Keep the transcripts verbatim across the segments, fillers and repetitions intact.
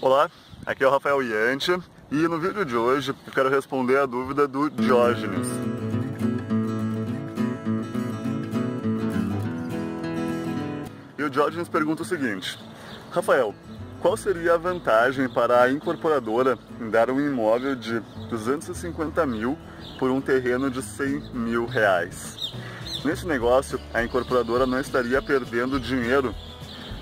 Olá, aqui é o Rafael Jantsch e no vídeo de hoje eu quero responder a dúvida do Diógenes. E o Diógenes pergunta o seguinte: Rafael, qual seria a vantagem para a incorporadora em dar um imóvel de duzentos e cinquenta mil por um terreno de cem mil reais? Nesse negócio, a incorporadora não estaria perdendo dinheiro?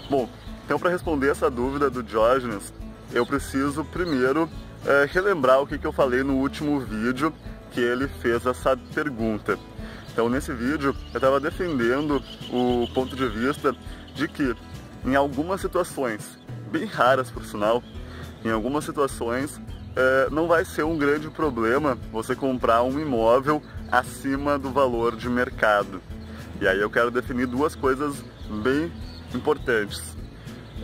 Bom, então para responder essa dúvida do Diógenes, eu preciso primeiro é, relembrar o que, que eu falei no último vídeo que ele fez essa pergunta. Então nesse vídeo eu estava defendendo o ponto de vista de que em algumas situações, bem raras por sinal, em algumas situações é, não vai ser um grande problema você comprar um imóvel acima do valor de mercado. E aí eu quero definir duas coisas bem importantes.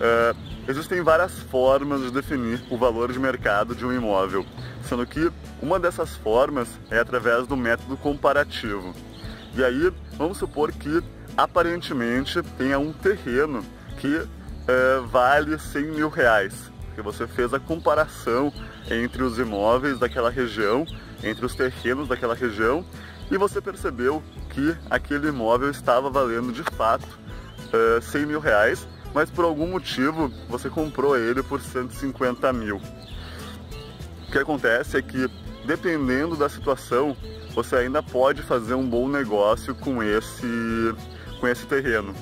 É, Existem várias formas de definir o valor de mercado de um imóvel, sendo que uma dessas formas é através do método comparativo. E aí, vamos supor que aparentemente tenha um terreno que é, vale cem mil reais, porque você fez a comparação entre os imóveis daquela região, entre os terrenos daquela região, e você percebeu que aquele imóvel estava valendo de fato é, cem mil reais, mas por algum motivo você comprou ele por cento e cinquenta mil. O que acontece é que, dependendo da situação, você ainda pode fazer um bom negócio com esse, com esse terreno.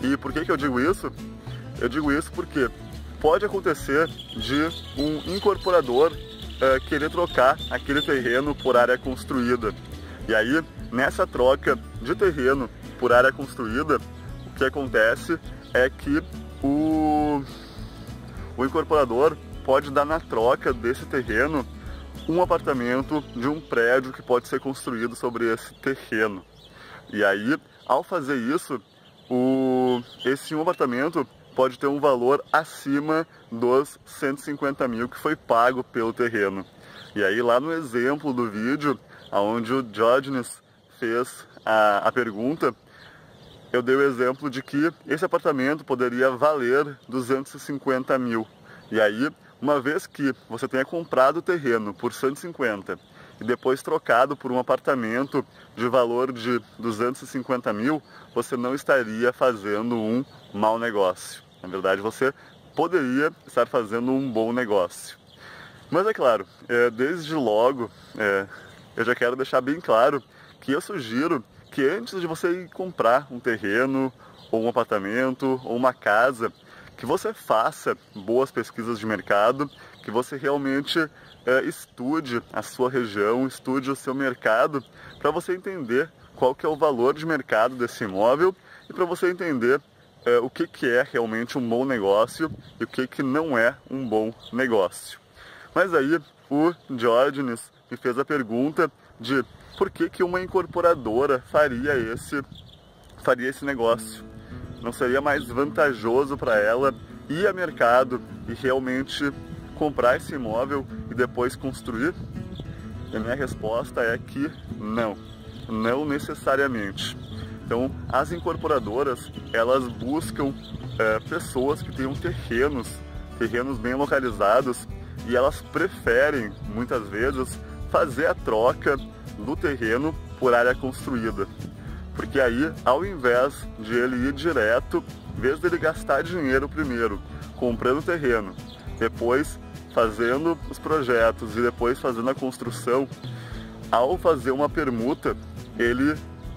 E por que que eu digo isso? Eu digo isso porque pode acontecer de um incorporador é, querer trocar aquele terreno por área construída. E aí, nessa troca de terreno por área construída, o que acontece é que o, o incorporador pode dar na troca desse terreno um apartamento de um prédio que pode ser construído sobre esse terreno. E aí, ao fazer isso, o, esse um apartamento pode ter um valor acima dos cento e cinquenta mil que foi pago pelo terreno. E aí, lá no exemplo do vídeo, onde o Diógenes fez a, a pergunta, eu dei o exemplo de que esse apartamento poderia valer duzentos e cinquenta mil. E aí, uma vez que você tenha comprado o terreno por cento e cinquenta e depois trocado por um apartamento de valor de duzentos e cinquenta mil, você não estaria fazendo um mau negócio. Na verdade, você poderia estar fazendo um bom negócio. Mas é claro, desde logo, eu já quero deixar bem claro que eu sugiro que antes de você ir comprar um terreno, ou um apartamento, ou uma casa, que você faça boas pesquisas de mercado, que você realmente é, estude a sua região, estude o seu mercado, para você entender qual que é o valor de mercado desse imóvel e para você entender é, o que, que é realmente um bom negócio e o que, que não é um bom negócio. Mas aí o Diógenes me fez a pergunta de por que que uma incorporadora faria esse, faria esse negócio? Não seria mais vantajoso para ela ir a mercado e realmente comprar esse imóvel e depois construir? E a minha resposta é que não, não necessariamente. Então, as incorporadoras, elas buscam é, pessoas que tenham terrenos, terrenos bem localizados, e elas preferem, muitas vezes, fazer a troca do terreno por área construída, porque aí, ao invés de ele ir direto, em vez dele gastar dinheiro primeiro comprando o terreno, depois fazendo os projetos e depois fazendo a construção, ao fazer uma permuta, ele,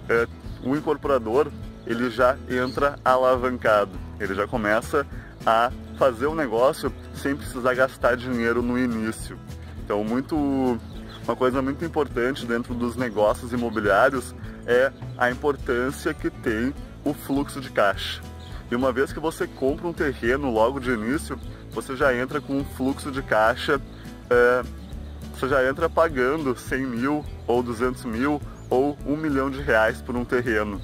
é, o incorporador, ele já entra alavancado, ele já começa a fazer o negócio sem precisar gastar dinheiro no início. Então, muito Uma coisa muito importante dentro dos negócios imobiliários é a importância que tem o fluxo de caixa. E uma vez que você compra um terreno logo de início, você já entra com um fluxo de caixa, é, você já entra pagando cem mil ou duzentos mil ou um milhão de reais por um terreno.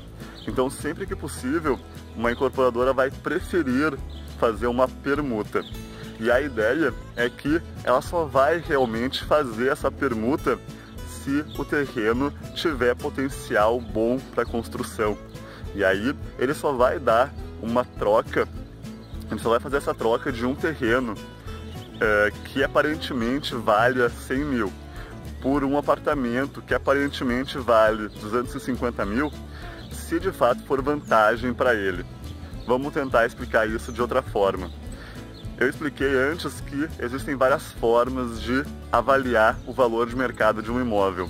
Então, sempre que possível, uma incorporadora vai preferir fazer uma permuta. E a ideia é que ela só vai realmente fazer essa permuta se o terreno tiver potencial bom para construção. E aí ele só vai dar uma troca, ele só vai fazer essa troca de um terreno uh, que aparentemente vale a cem mil, por um apartamento que aparentemente vale duzentos e cinquenta mil, se de fato for vantagem para ele. Vamos tentar explicar isso de outra forma. Eu expliquei antes que existem várias formas de avaliar o valor de mercado de um imóvel.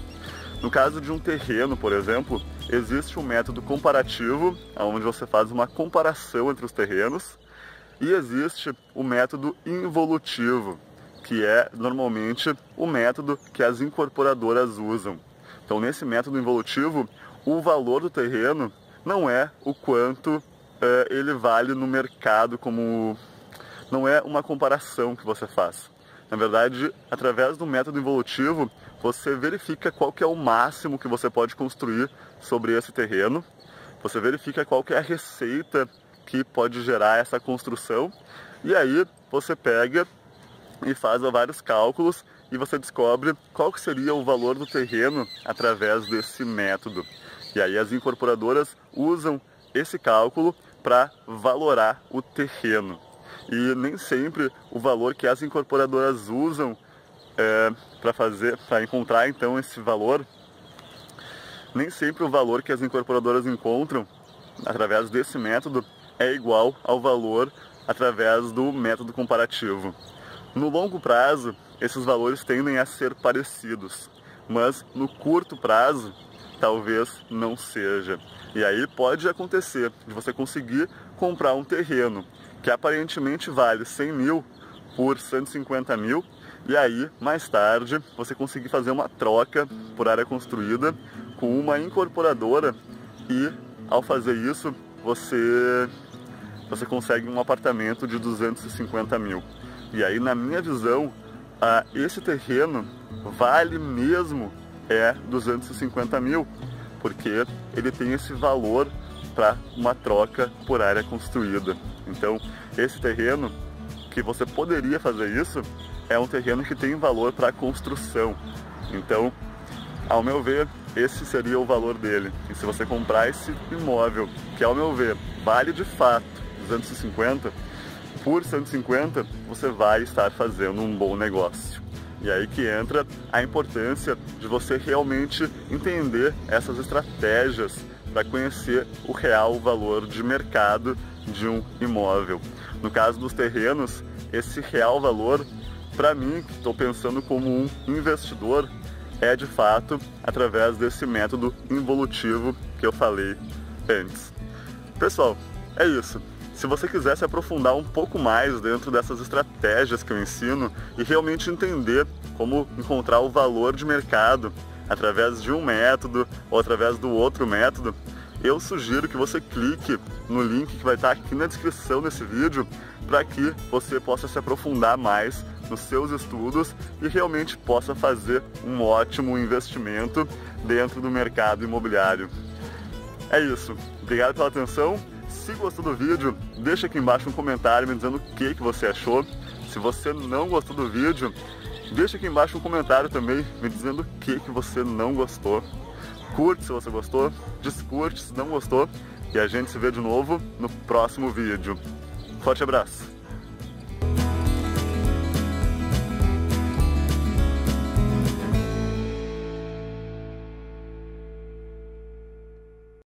No caso de um terreno, por exemplo, existe um método comparativo, onde você faz uma comparação entre os terrenos, e existe o método involutivo, que é normalmente o método que as incorporadoras usam. Então, nesse método involutivo, o valor do terreno não é o quanto uh, ele vale no mercado, como não é uma comparação que você faz. Na verdade, através do método involutivo, você verifica qual que é o máximo que você pode construir sobre esse terreno, você verifica qual que é a receita que pode gerar essa construção, e aí você pega e faz vários cálculos e você descobre qual que seria o valor do terreno através desse método. E aí as incorporadoras usam esse cálculo para valorar o terreno. E nem sempre o valor que as incorporadoras usam É, para fazer, para encontrar então esse valor, nem sempre o valor que as incorporadoras encontram através desse método é igual ao valor através do método comparativo. No longo prazo, esses valores tendem a ser parecidos, mas no curto prazo, talvez não seja. E aí pode acontecer de você conseguir comprar um terreno que aparentemente vale cem mil por cento e cinquenta mil, e aí, mais tarde, você conseguir fazer uma troca por área construída com uma incorporadora e, ao fazer isso, você, você consegue um apartamento de duzentos e cinquenta mil. E aí, na minha visão, a, esse terreno vale mesmo é duzentos e cinquenta mil, porque ele tem esse valor para uma troca por área construída. Então, esse terreno que você poderia fazer isso, é um terreno que tem valor para construção. Então, ao meu ver, esse seria o valor dele. E se você comprar esse imóvel, que ao meu ver vale de fato duzentos e cinquenta por cento e cinquenta, você vai estar fazendo um bom negócio. E aí que entra a importância de você realmente entender essas estratégias para conhecer o real valor de mercado de um imóvel. No caso dos terrenos, esse real valor, para mim, que estou pensando como um investidor, é de fato através desse método involutivo que eu falei antes. Pessoal, é isso. Se você quiser se aprofundar um pouco mais dentro dessas estratégias que eu ensino e realmente entender como encontrar o valor de mercado através de um método ou através do outro método, eu sugiro que você clique no link que vai estar aqui na descrição desse vídeo para que você possa se aprofundar mais nos seus estudos e realmente possa fazer um ótimo investimento dentro do mercado imobiliário. É isso, obrigado pela atenção. Se gostou do vídeo, deixa aqui embaixo um comentário me dizendo o que, que você achou. Se você não gostou do vídeo, deixa aqui embaixo um comentário também me dizendo o que, que você não gostou. Curte se você gostou, descurte se não gostou e a gente se vê de novo no próximo vídeo. Forte abraço!